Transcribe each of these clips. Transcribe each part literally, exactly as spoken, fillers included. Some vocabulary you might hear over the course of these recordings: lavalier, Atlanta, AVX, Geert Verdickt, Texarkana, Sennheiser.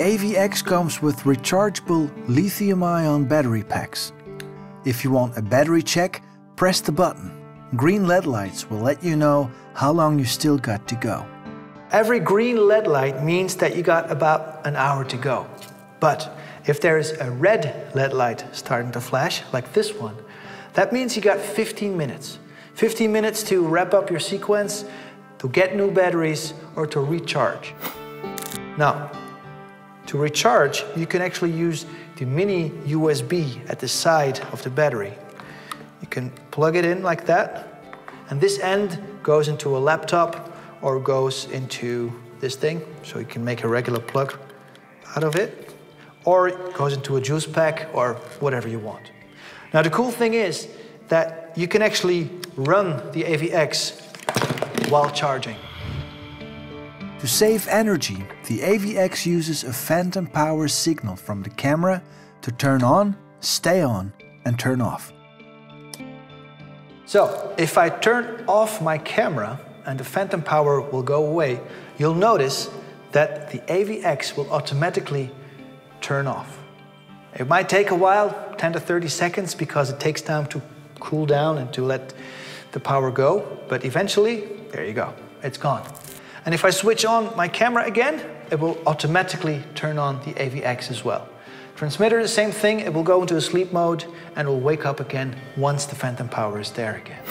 A V X comes with rechargeable lithium-ion battery packs. If you want a battery check, press the button. Green L E D lights will let you know how long you still got to go. Every green L E D light means that you got about an hour to go. But if there is a red L E D light starting to flash, like this one, that means you got fifteen minutes. fifteen minutes to wrap up your sequence, to get new batteries, or to recharge. Now, to recharge, you can actually use the mini U S B at the side of the battery. You can plug it in like that, and this end goes into a laptop or goes into this thing, so you can make a regular plug out of it, or it goes into a juice pack or whatever you want. Now the cool thing is that you can actually run the A V X while charging. To save energy, the A V X uses a phantom power signal from the camera to turn on, stay on, and turn off. So, if I turn off my camera and the phantom power will go away, you'll notice that the A V X will automatically turn off. It might take a while, ten to thirty seconds, because it takes time to cool down and to let the power go, but eventually, there you go, it's gone. And if I switch on my camera again, it will automatically turn on the A V X as well. Transmitter, the same thing, it will go into a sleep mode and will wake up again once the phantom power is there again.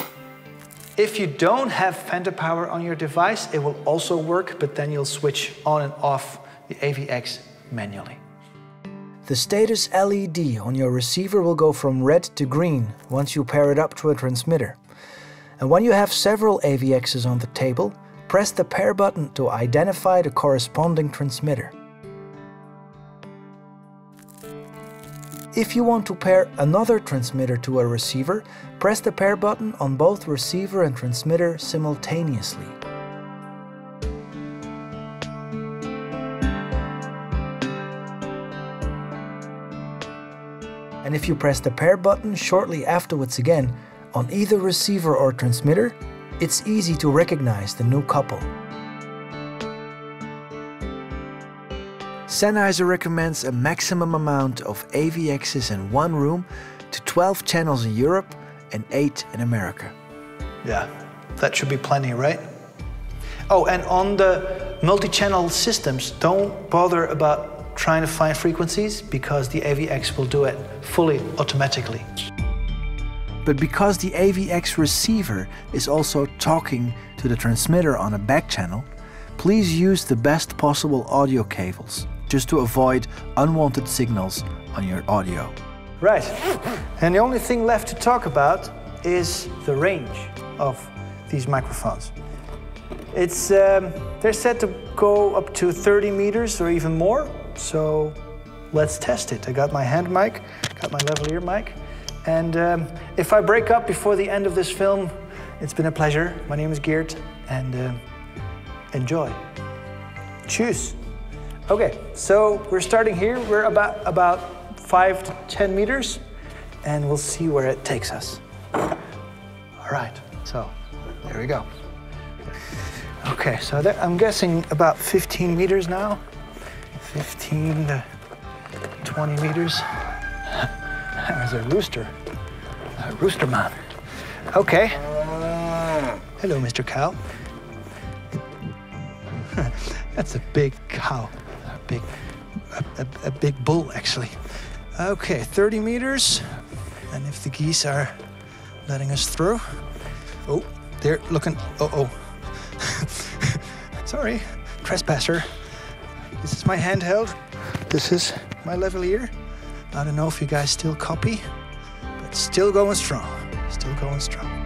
If you don't have phantom power on your device, it will also work, but then you'll switch on and off the A V X manually. The status L E D on your receiver will go from red to green once you pair it up to a transmitter. And when you have several A V Xs on the table, press the pair button to identify the corresponding transmitter. If you want to pair another transmitter to a receiver, press the pair button on both receiver and transmitter simultaneously. And if you press the pair button shortly afterwards again, on either receiver or transmitter, it's easy to recognize the new couple. Sennheiser recommends a maximum amount of A V Xs in one room to twelve channels in Europe and eight in America. Yeah, that should be plenty, right? Oh, and on the multi-channel systems, don't bother about trying to find frequencies because the A V X will do it fully automatically. But because the A V X receiver is also talking to the transmitter on a back channel, please use the best possible audio cables, just to avoid unwanted signals on your audio. Right, and the only thing left to talk about is the range of these microphones. It's, um, they're said to go up to thirty meters or even more, so let's test it. I got my hand mic, got my lavalier mic, and um, if I break up before the end of this film, it's been a pleasure. My name is Geert, and uh, enjoy. Cheers. Okay, so we're starting here. We're about, about five to ten meters, and we'll see where it takes us. All right, so there we go. Okay, so there, I'm guessing about fifteen meters now. fifteen to twenty meters. There's a rooster, a rooster man. Okay. Hello, Mister Cow. That's a big cow, a big, a, a, a big bull, actually. Okay, thirty meters, and if the geese are letting us through. Oh, they're looking, uh-oh. Sorry, trespasser. This is my handheld. This is my lavalier. I don't know if you guys still copy, but still going strong, still going strong.